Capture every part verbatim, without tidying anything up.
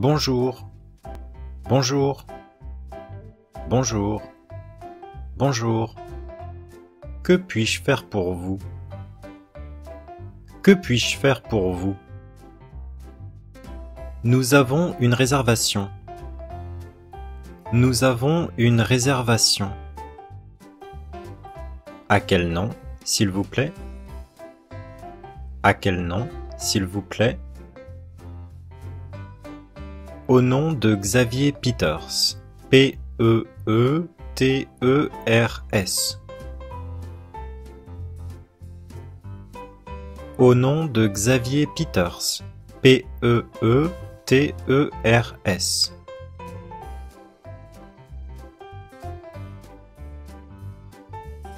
Bonjour, bonjour, bonjour, bonjour. Que puis-je faire pour vous? Que puis-je faire pour vous? Nous avons une réservation. Nous avons une réservation. À quel nom, s'il vous plaît? À quel nom, s'il vous plaît? Au nom de Xavier Peters. P E E T E R S. Au nom de Xavier Peters. P E E T E R S.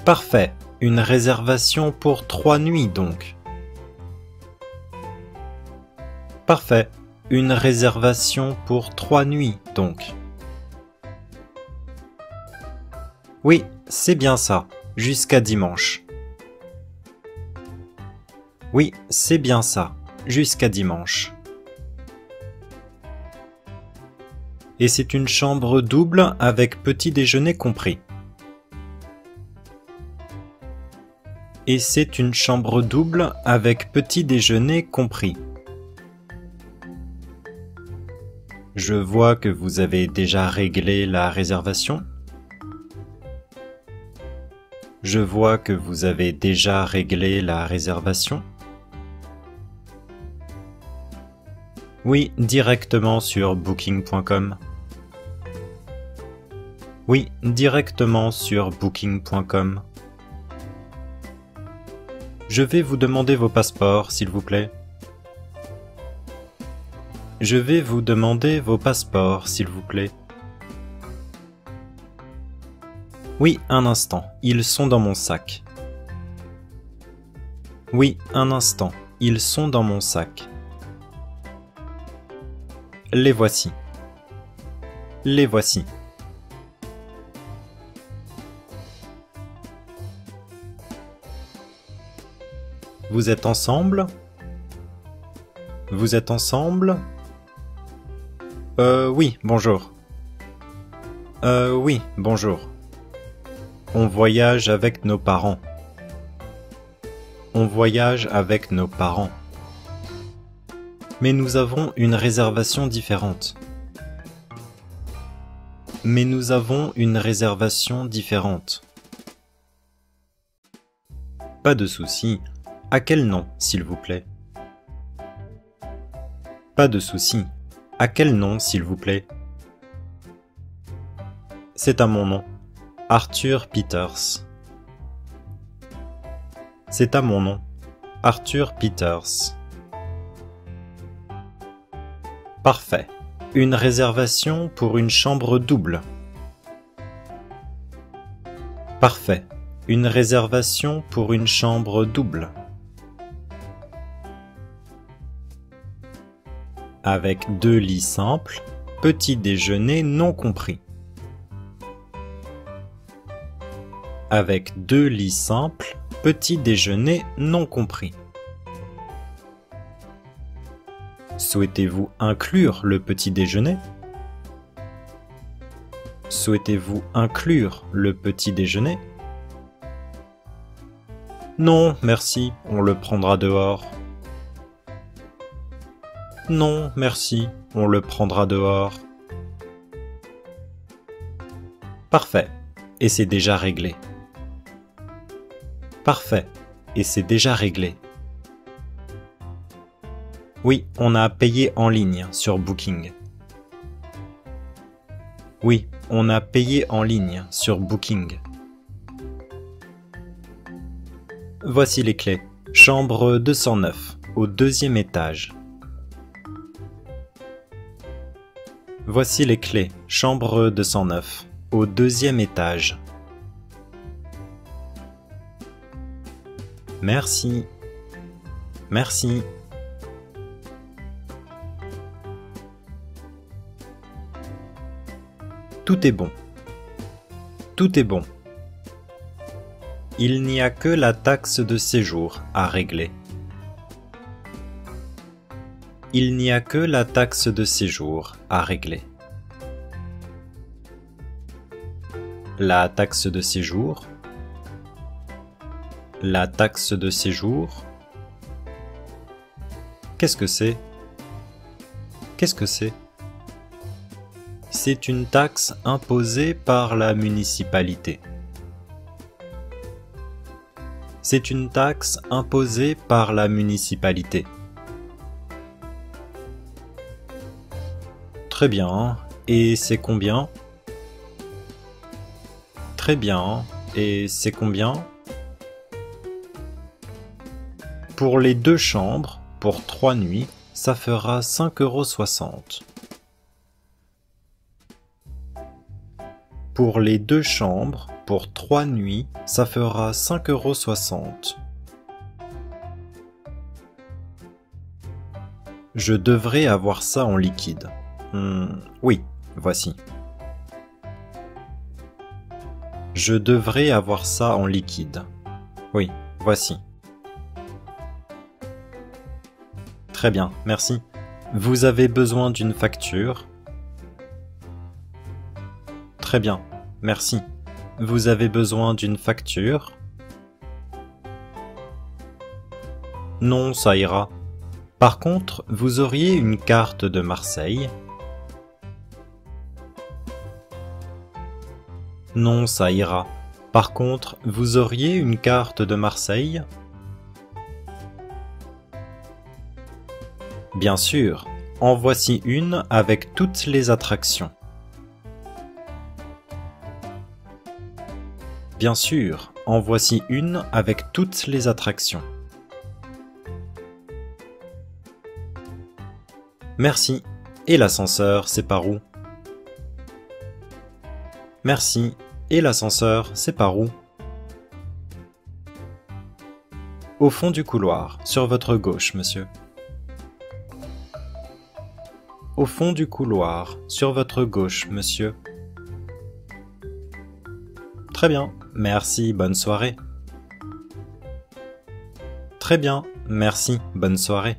Parfait, une réservation pour trois nuits donc. Parfait, une réservation pour trois nuits donc. Oui, c'est bien ça, jusqu'à dimanche. Oui, c'est bien ça, jusqu'à dimanche. Et c'est une chambre double avec petit déjeuner compris. Et c'est une chambre double avec petit déjeuner compris. Je vois que vous avez déjà réglé la réservation. Je vois que vous avez déjà réglé la réservation. Oui, directement sur booking point com. Oui, directement sur booking point com. Je vais vous demander vos passeports, s'il vous plaît. Je vais vous demander vos passeports, s'il vous plaît. Oui, un instant, ils sont dans mon sac. Oui, un instant, ils sont dans mon sac. Les voici. Les voici. Vous êtes ensemble? Vous êtes ensemble? Euh, oui, bonjour. Euh, oui, bonjour. On voyage avec nos parents. On voyage avec nos parents. Mais nous avons une réservation différente. Mais nous avons une réservation différente. Pas de souci. À quel nom, s'il vous plaît? Pas de souci. À quel nom, s'il vous plaît? C'est à mon nom, Arthur Peters. C'est à mon nom, Arthur Peters. Parfait. Une réservation pour une chambre double. Parfait. Une réservation pour une chambre double. Avec deux lits simples, petit déjeuner non compris. Avec deux lits simples, petit déjeuner non compris. Souhaitez-vous inclure le petit déjeuner? Souhaitez-vous inclure le petit déjeuner? Non, merci, on le prendra dehors. Non, merci, on le prendra dehors. Parfait, et c'est déjà réglé. Parfait, et c'est déjà réglé. Oui, on a payé en ligne sur Booking. Oui, on a payé en ligne sur Booking. Voici les clés. Chambre deux cent neuf, au deuxième étage. Voici les clés, chambre deux cent neuf, au deuxième étage. Merci. Merci. Tout est bon. Tout est bon. Il n'y a que la taxe de séjour à régler. il n'y a que la taxe de séjour à régler. La taxe de séjour, la taxe de séjour, qu'est-ce que c'est? Qu'est-ce que c'est? C'est une taxe imposée par la municipalité. C'est une taxe imposée par la municipalité. Très bien, et c'est combien? Très bien, et c'est combien? Pour les deux chambres, pour trois nuits, ça fera cinq euros soixante. Pour les deux chambres, pour trois nuits, ça fera cinq euros soixante. Je devrais avoir ça en liquide. Hmm, oui, voici. Je devrais avoir ça en liquide. Oui, voici. Très bien, merci. Vous avez besoin d'une facture? Très bien, merci. Vous avez besoin d'une facture? Non, ça ira. Par contre, vous auriez une carte de Marseille? Non, ça ira. Par contre, vous auriez une carte de Marseille? Bien sûr, en voici une avec toutes les attractions. Bien sûr, en voici une avec toutes les attractions. Merci. Et l'ascenseur, c'est par où? Merci. Et l'ascenseur, c'est par où? Au fond du couloir, sur votre gauche, monsieur. Au fond du couloir, sur votre gauche, monsieur. Très bien, merci, bonne soirée. Très bien, merci, bonne soirée.